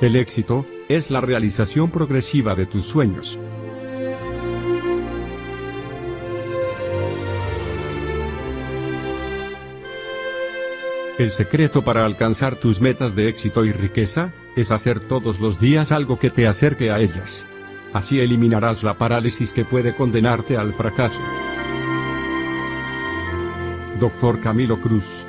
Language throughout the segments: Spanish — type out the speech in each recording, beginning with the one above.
El éxito es la realización progresiva de tus sueños. El secreto para alcanzar tus metas de éxito y riqueza es hacer todos los días algo que te acerque a ellas. Así eliminarás la parálisis que puede condenarte al fracaso. Dr. Camilo Cruz.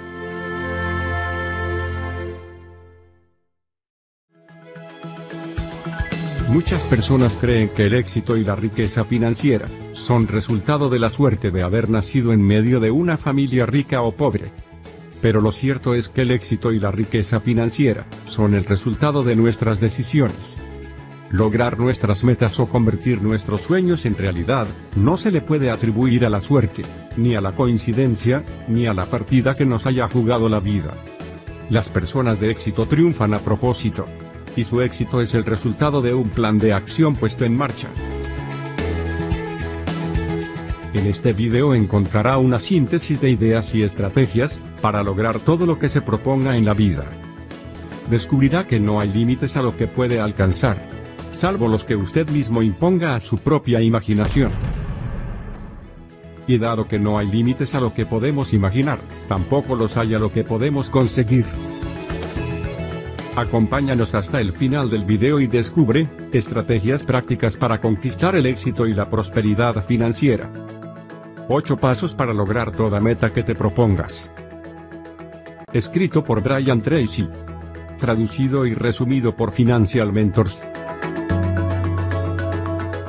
Muchas personas creen que el éxito y la riqueza financiera son resultado de la suerte de haber nacido en medio de una familia rica o pobre. Pero lo cierto es que el éxito y la riqueza financiera son el resultado de nuestras decisiones. Lograr nuestras metas o convertir nuestros sueños en realidad no se le puede atribuir a la suerte, ni a la coincidencia, ni a la partida que nos haya jugado la vida. Las personas de éxito triunfan a propósito. Y su éxito es el resultado de un plan de acción puesto en marcha. En este video encontrará una síntesis de ideas y estrategias para lograr todo lo que se proponga en la vida. Descubrirá que no hay límites a lo que puede alcanzar, salvo los que usted mismo imponga a su propia imaginación. Y dado que no hay límites a lo que podemos imaginar, tampoco los hay a lo que podemos conseguir. Acompáñanos hasta el final del video y descubre estrategias prácticas para conquistar el éxito y la prosperidad financiera. 8 pasos para lograr toda meta que te propongas. Escrito por Brian Tracy. Traducido y resumido por Financial Mentors.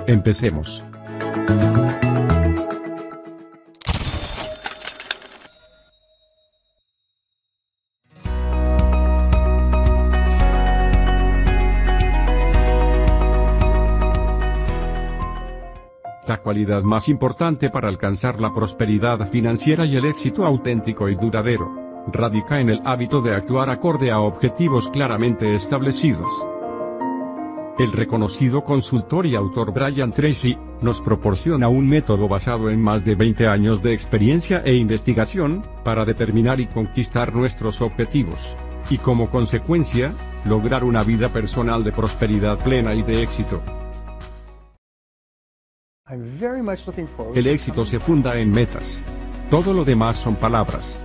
Empecemos. La cualidad más importante para alcanzar la prosperidad financiera y el éxito auténtico y duradero radica en el hábito de actuar acorde a objetivos claramente establecidos. El reconocido consultor y autor Brian Tracy nos proporciona un método basado en más de 20 años de experiencia e investigación para determinar y conquistar nuestros objetivos, y como consecuencia, lograr una vida personal de prosperidad plena y de éxito. El éxito se funda en metas. Todo lo demás son palabras.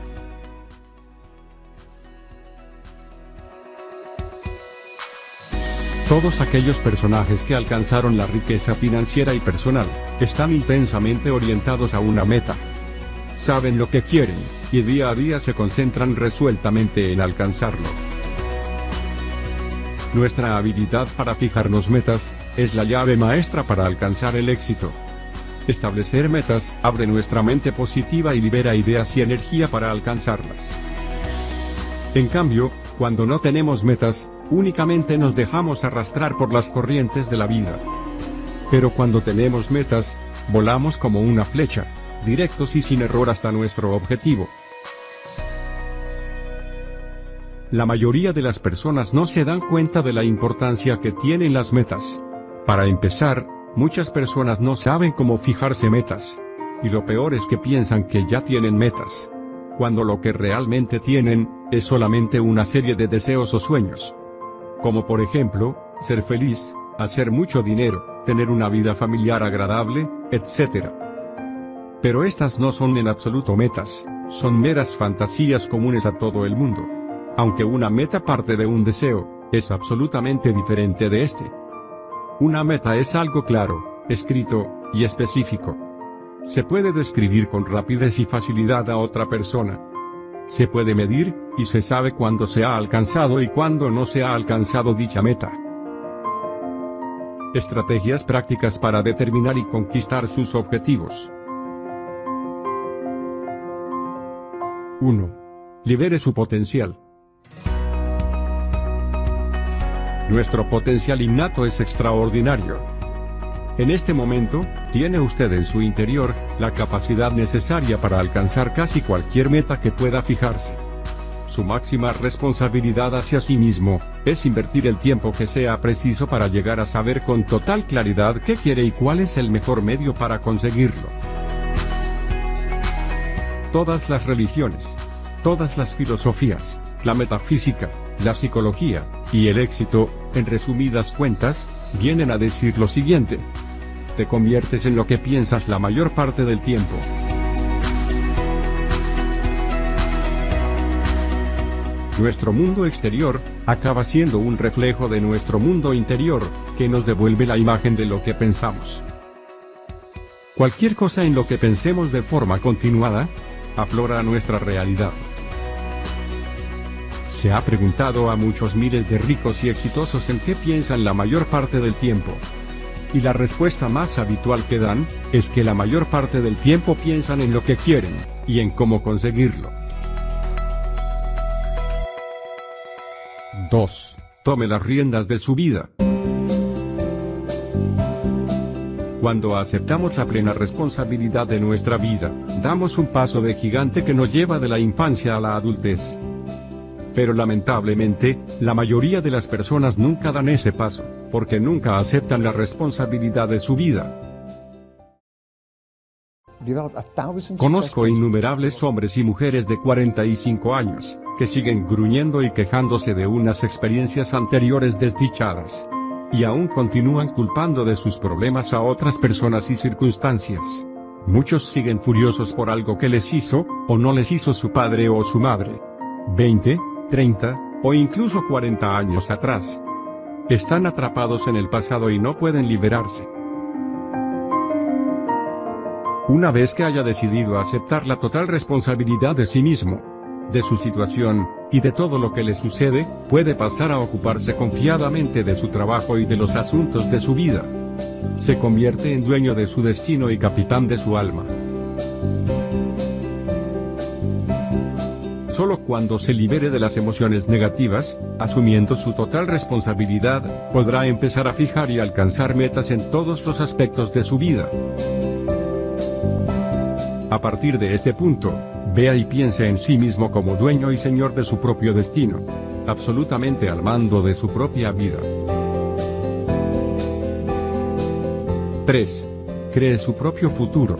Todos aquellos personajes que alcanzaron la riqueza financiera y personal están intensamente orientados a una meta. Saben lo que quieren, y día a día se concentran resueltamente en alcanzarlo. Nuestra habilidad para fijarnos metas es la llave maestra para alcanzar el éxito. Establecer metas abre nuestra mente positiva y libera ideas y energía para alcanzarlas. En cambio, cuando no tenemos metas, únicamente nos dejamos arrastrar por las corrientes de la vida. Pero cuando tenemos metas, volamos como una flecha, directos y sin error hasta nuestro objetivo. La mayoría de las personas no se dan cuenta de la importancia que tienen las metas. Para empezar, muchas personas no saben cómo fijarse metas. Y lo peor es que piensan que ya tienen metas, cuando lo que realmente tienen es solamente una serie de deseos o sueños. Como por ejemplo, ser feliz, hacer mucho dinero, tener una vida familiar agradable, etc. Pero estas no son en absoluto metas, son meras fantasías comunes a todo el mundo. Aunque una meta parte de un deseo, es absolutamente diferente de este. Una meta es algo claro, escrito, y específico. Se puede describir con rapidez y facilidad a otra persona. Se puede medir, y se sabe cuándo se ha alcanzado y cuándo no se ha alcanzado dicha meta. Estrategias prácticas para determinar y conquistar sus objetivos. 1. Libere su potencial. Nuestro potencial innato es extraordinario. En este momento, tiene usted en su interior la capacidad necesaria para alcanzar casi cualquier meta que pueda fijarse. Su máxima responsabilidad hacia sí mismo es invertir el tiempo que sea preciso para llegar a saber con total claridad qué quiere y cuál es el mejor medio para conseguirlo. Todas las religiones, todas las filosofías, la metafísica, la psicología, y el éxito, en resumidas cuentas, vienen a decir lo siguiente. Te conviertes en lo que piensas la mayor parte del tiempo. Nuestro mundo exterior acaba siendo un reflejo de nuestro mundo interior, que nos devuelve la imagen de lo que pensamos. Cualquier cosa en lo que pensemos de forma continuada, aflora a nuestra realidad. Se ha preguntado a muchos miles de ricos y exitosos en qué piensan la mayor parte del tiempo. Y la respuesta más habitual que dan, es que la mayor parte del tiempo piensan en lo que quieren, y en cómo conseguirlo. 2. Tome las riendas de su vida. Cuando aceptamos la plena responsabilidad de nuestra vida, damos un paso de gigante que nos lleva de la infancia a la adultez. Pero lamentablemente, la mayoría de las personas nunca dan ese paso, porque nunca aceptan la responsabilidad de su vida. Conozco innumerables hombres y mujeres de 45 años, que siguen gruñendo y quejándose de unas experiencias anteriores desdichadas. Y aún continúan culpando de sus problemas a otras personas y circunstancias. Muchos siguen furiosos por algo que les hizo, o no les hizo su padre o su madre. 20, 30, o incluso 40 años atrás. Están atrapados en el pasado y no pueden liberarse. Una vez que haya decidido aceptar la total responsabilidad de sí mismo, de su situación, y de todo lo que le sucede, puede pasar a ocuparse confiadamente de su trabajo y de los asuntos de su vida. Se convierte en dueño de su destino y capitán de su alma. Solo cuando se libere de las emociones negativas, asumiendo su total responsabilidad, podrá empezar a fijar y alcanzar metas en todos los aspectos de su vida. A partir de este punto, vea y piense en sí mismo como dueño y señor de su propio destino, absolutamente al mando de su propia vida. 3. Cree su propio futuro.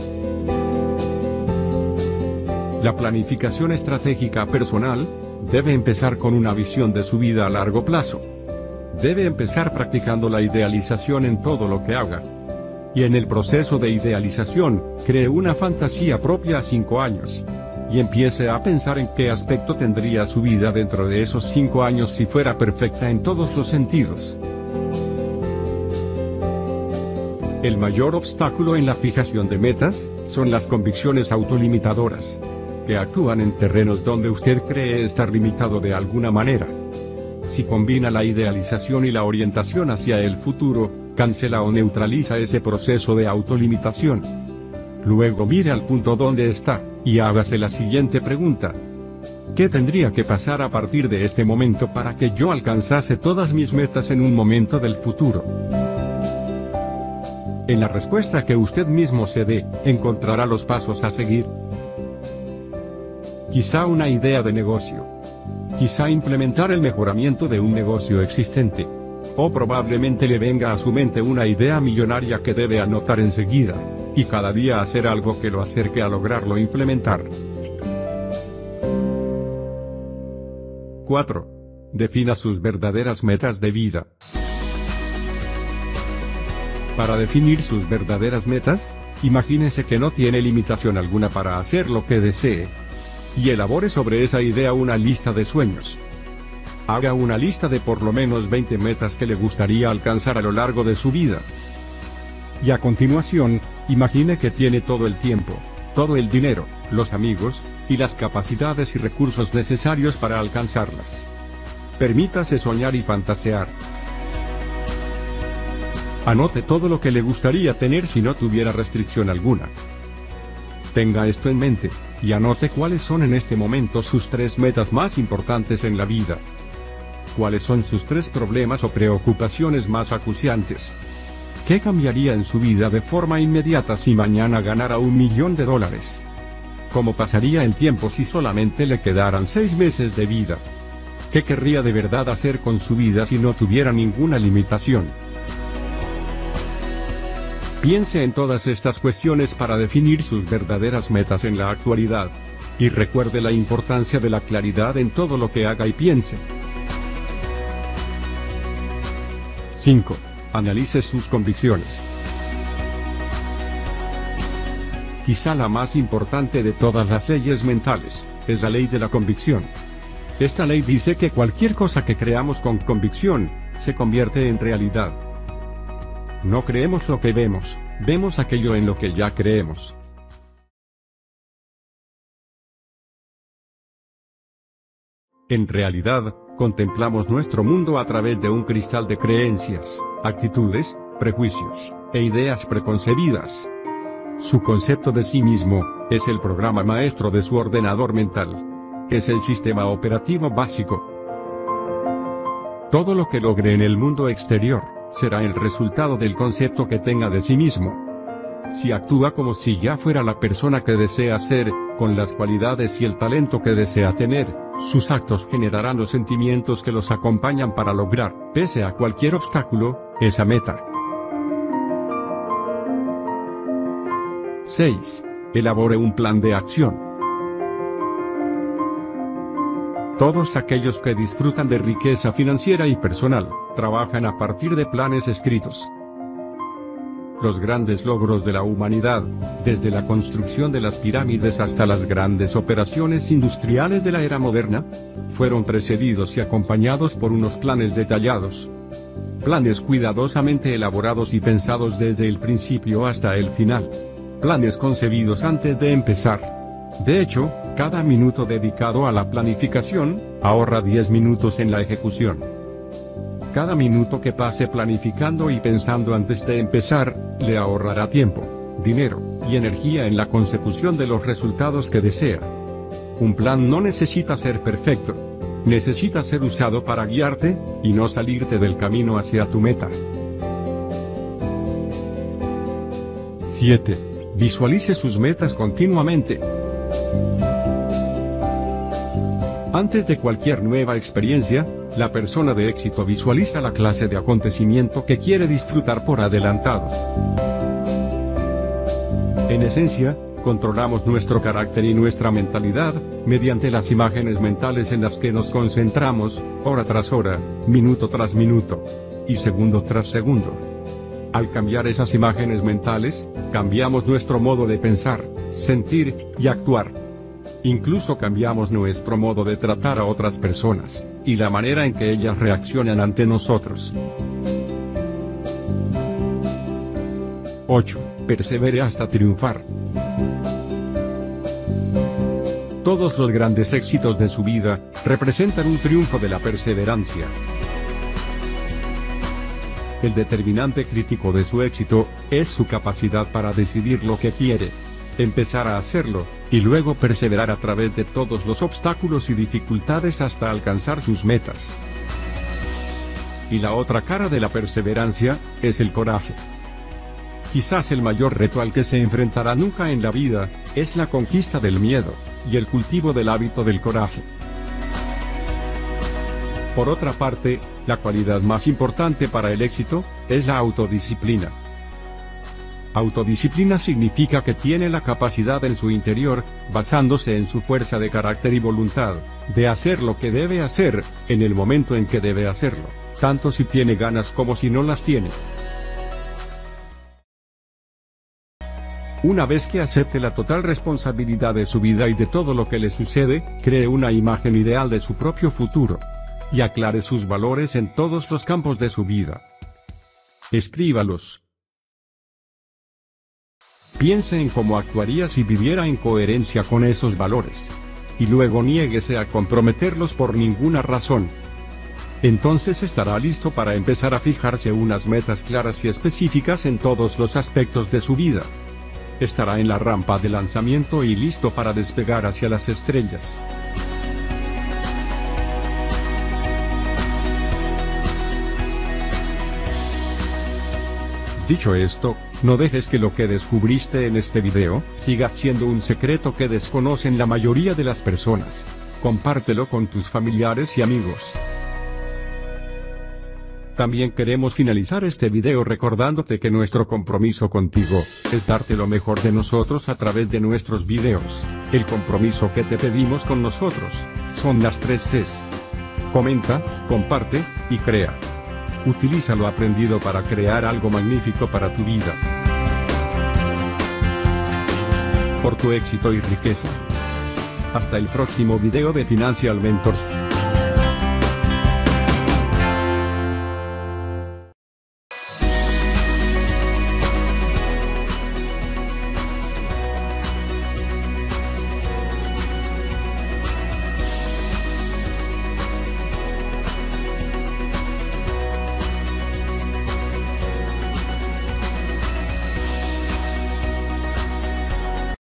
La planificación estratégica personal debe empezar con una visión de su vida a largo plazo. Debe empezar practicando la idealización en todo lo que haga. Y en el proceso de idealización, cree una fantasía propia a 5 años. Y empiece a pensar en qué aspecto tendría su vida dentro de esos 5 años si fuera perfecta en todos los sentidos. El mayor obstáculo en la fijación de metas, son las convicciones autolimitadoras, que actúan en terrenos donde usted cree estar limitado de alguna manera. Si combina la idealización y la orientación hacia el futuro, cancela o neutraliza ese proceso de autolimitación. Luego mire al punto donde está, y hágase la siguiente pregunta. ¿Qué tendría que pasar a partir de este momento para que yo alcanzase todas mis metas en un momento del futuro? En la respuesta que usted mismo se dé, encontrará los pasos a seguir. Quizá una idea de negocio. Quizá implementar el mejoramiento de un negocio existente. O probablemente le venga a su mente una idea millonaria que debe anotar enseguida. Y cada día hacer algo que lo acerque a lograrlo implementar. 4. Defina sus verdaderas metas de vida. Para definir sus verdaderas metas, imagínese que no tiene limitación alguna para hacer lo que desee. Y elabore sobre esa idea una lista de sueños. Haga una lista de por lo menos 20 metas que le gustaría alcanzar a lo largo de su vida. Y a continuación, imagine que tiene todo el tiempo, todo el dinero, los amigos, y las capacidades y recursos necesarios para alcanzarlas. Permítase soñar y fantasear. Anote todo lo que le gustaría tener si no tuviera restricción alguna. Tenga esto en mente, y anote cuáles son en este momento sus 3 metas más importantes en la vida. Cuáles son sus 3 problemas o preocupaciones más acuciantes. ¿Qué cambiaría en su vida de forma inmediata si mañana ganara $1.000.000? ¿Cómo pasaría el tiempo si solamente le quedaran 6 meses de vida? ¿Qué querría de verdad hacer con su vida si no tuviera ninguna limitación? Piense en todas estas cuestiones para definir sus verdaderas metas en la actualidad. Y recuerde la importancia de la claridad en todo lo que haga y piense. 5. Analice sus convicciones. Quizá la más importante de todas las leyes mentales, es la ley de la convicción. Esta ley dice que cualquier cosa que creamos con convicción, se convierte en realidad. No creemos lo que vemos, vemos aquello en lo que ya creemos. En realidad, contemplamos nuestro mundo a través de un cristal de creencias, actitudes, prejuicios, e ideas preconcebidas. Su concepto de sí mismo, es el programa maestro de su ordenador mental. Es el sistema operativo básico. Todo lo que logre en el mundo exterior, será el resultado del concepto que tenga de sí mismo. Si actúa como si ya fuera la persona que desea ser, con las cualidades y el talento que desea tener, sus actos generarán los sentimientos que los acompañan para lograr, pese a cualquier obstáculo, esa meta. 6. Elabore un plan de acción. Todos aquellos que disfrutan de riqueza financiera y personal, trabajan a partir de planes escritos. Los grandes logros de la humanidad, desde la construcción de las pirámides hasta las grandes operaciones industriales de la era moderna, fueron precedidos y acompañados por unos planes detallados. Planes cuidadosamente elaborados y pensados desde el principio hasta el final. Planes concebidos antes de empezar. De hecho, cada minuto dedicado a la planificación, ahorra 10 minutos en la ejecución. Cada minuto que pase planificando y pensando antes de empezar, le ahorrará tiempo, dinero, y energía en la consecución de los resultados que desea. Un plan no necesita ser perfecto. Necesita ser usado para guiarte, y no salirte del camino hacia tu meta. 7. Visualice sus metas continuamente. Antes de cualquier nueva experiencia, la persona de éxito visualiza la clase de acontecimiento que quiere disfrutar por adelantado. En esencia, controlamos nuestro carácter y nuestra mentalidad, mediante las imágenes mentales en las que nos concentramos, hora tras hora, minuto tras minuto, y segundo tras segundo. Al cambiar esas imágenes mentales, cambiamos nuestro modo de pensar, sentir, y actuar. Incluso cambiamos nuestro modo de tratar a otras personas, y la manera en que ellas reaccionan ante nosotros. 8. Persevere hasta triunfar. Todos los grandes éxitos de su vida, representan un triunfo de la perseverancia. El determinante crítico de su éxito, es su capacidad para decidir lo que quiere. Empezar a hacerlo, y luego perseverar a través de todos los obstáculos y dificultades hasta alcanzar sus metas. Y la otra cara de la perseverancia, es el coraje. Quizás el mayor reto al que se enfrentará nunca en la vida, es la conquista del miedo, y el cultivo del hábito del coraje. Por otra parte, la cualidad más importante para el éxito, es la autodisciplina. Autodisciplina significa que tiene la capacidad en su interior, basándose en su fuerza de carácter y voluntad, de hacer lo que debe hacer, en el momento en que debe hacerlo, tanto si tiene ganas como si no las tiene. Una vez que acepte la total responsabilidad de su vida y de todo lo que le sucede, cree una imagen ideal de su propio futuro, y aclare sus valores en todos los campos de su vida. Escríbalos. Piense en cómo actuaría si viviera en coherencia con esos valores. Y luego niéguese a comprometerlos por ninguna razón. Entonces estará listo para empezar a fijarse unas metas claras y específicas en todos los aspectos de su vida. Estará en la rampa de lanzamiento y listo para despegar hacia las estrellas. 8. Dicho esto, no dejes que lo que descubriste en este video, siga siendo un secreto que desconocen la mayoría de las personas. Compártelo con tus familiares y amigos. También queremos finalizar este video recordándote que nuestro compromiso contigo es darte lo mejor de nosotros a través de nuestros videos. El compromiso que te pedimos con nosotros son las 3 Cs. Comenta, comparte y crea. Utiliza lo aprendido para crear algo magnífico para tu vida, por tu éxito y riqueza. Hasta el próximo video de Financial Mentors.